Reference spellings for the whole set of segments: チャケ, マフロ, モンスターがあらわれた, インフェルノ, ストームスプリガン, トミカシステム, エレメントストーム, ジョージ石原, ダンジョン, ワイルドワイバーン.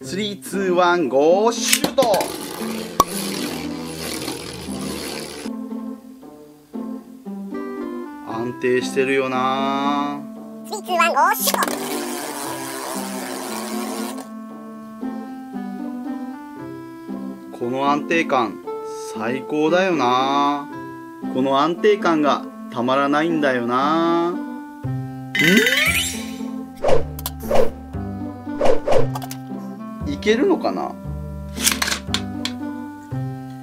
3、2、1、ゴーシュート。安定してるよな。3、2、1、ゴーシュート。この安定感最高だよな。この安定感がたまらないんだよな。いけるのかな。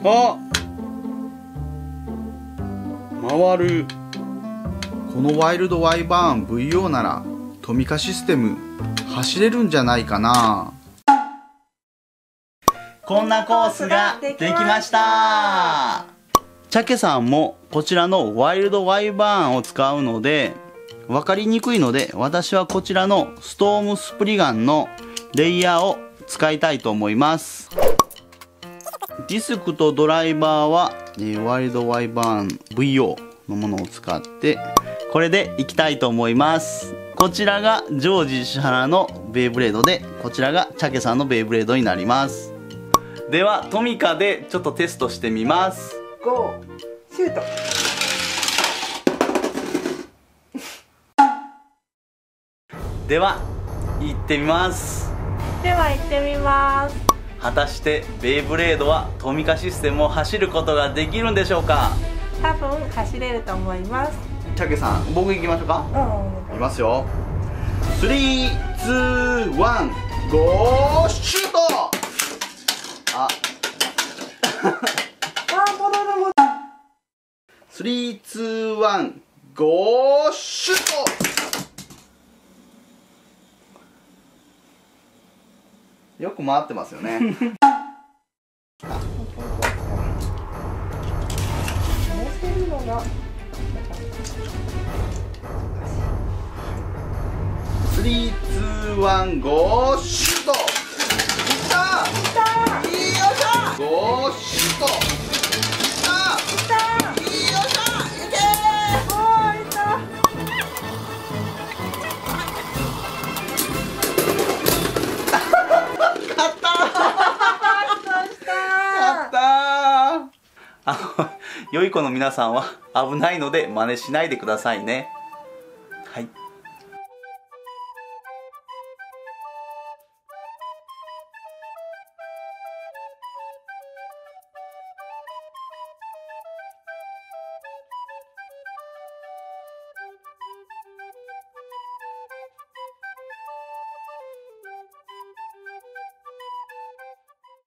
あ、回る。このワイルドワイバーン VO ならトミカシステム走れるんじゃないかな。こんなコースができました。チャケさんもこちらのワイルドワイバーンを使うので分かりにくいので、私はこちらのストームスプリガンのレイヤーを使いたいと思います。ディスクとドライバーは、ワイルドワイバーン VO のものを使ってこれでいきたいと思います。こちらがジョージ石原のベイブレードで、こちらがチャケさんのベイブレードになります。ではトミカでちょっとテストしてみます。ゴーシュート。では行ってみます。では行ってみます。果たしてベイブレードはトミカシステムを走ることができるんでしょうか。多分走れると思います。チャケさん、僕行きましょうか。うん、行きますよ。3、2、1、ゴーシュート。あ3、2、1、ゴーシュート。よく回ってますよね。3、2、1、ゴーシュート。いったー。ゴーシュート。良い子の皆さんは危ないので真似しないでくださいね。はい。